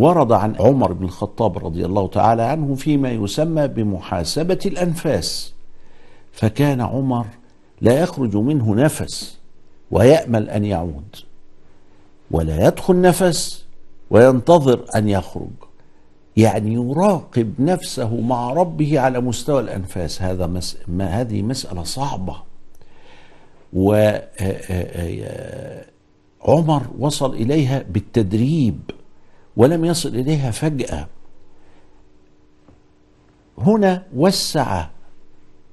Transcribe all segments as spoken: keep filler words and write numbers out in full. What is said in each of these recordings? ورد عن عمر بن الخطاب رضي الله تعالى عنه فيما يسمى بمحاسبة الأنفاس، فكان عمر لا يخرج منه نفس ويأمل أن يعود، ولا يدخل نفس وينتظر أن يخرج، يعني يراقب نفسه مع ربه على مستوى الأنفاس. هذا مس... ما هذه مسألة صعبة. وعمر وصل إليها بالتدريب ولم يصل إليها فجأة. هنا وسع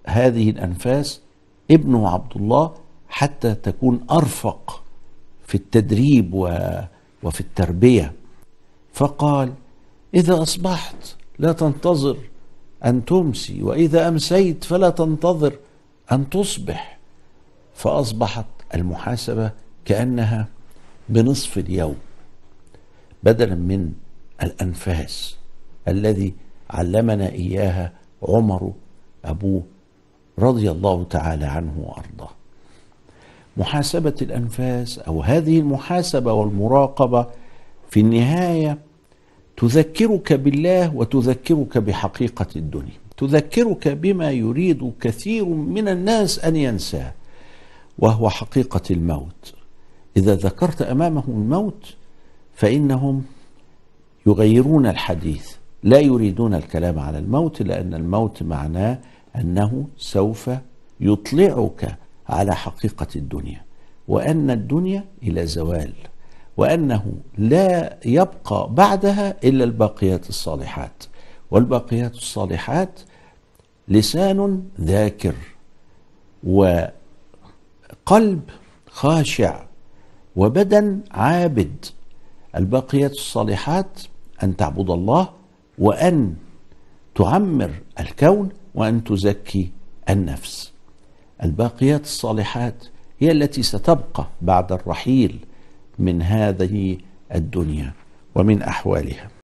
هذه الأنفاس ابنه عبد الله حتى تكون أرفق في التدريب وفي التربية، فقال: إذا أصبحت لا تنتظر أن تمسي، وإذا أمسيت فلا تنتظر أن تصبح. فأصبحت المحاسبة كأنها بنصف اليوم بدلا من الأنفاس الذي علمنا إياها عمر أبوه رضي الله تعالى عنه وأرضاه. محاسبة الأنفاس أو هذه المحاسبة والمراقبة في النهاية تذكرك بالله وتذكرك بحقيقة الدنيا، تذكرك بما يريد كثير من الناس أن ينساه وهو حقيقة الموت. إذا ذكرت أمامهم الموت فإنهم يغيرون الحديث، لا يريدون الكلام على الموت، لأن الموت معناه أنه سوف يطلعك على حقيقة الدنيا، وأن الدنيا إلى زوال، وأنه لا يبقى بعدها إلا الباقيات الصالحات، والباقيات الصالحات لسان ذاكر وقلب خاشع وبدن عابد. الباقيات الصالحات أن تعبد الله وأن تعمر الكون وأن تزكي النفس. الباقيات الصالحات هي التي ستبقى بعد الرحيل من هذه الدنيا ومن أحوالها.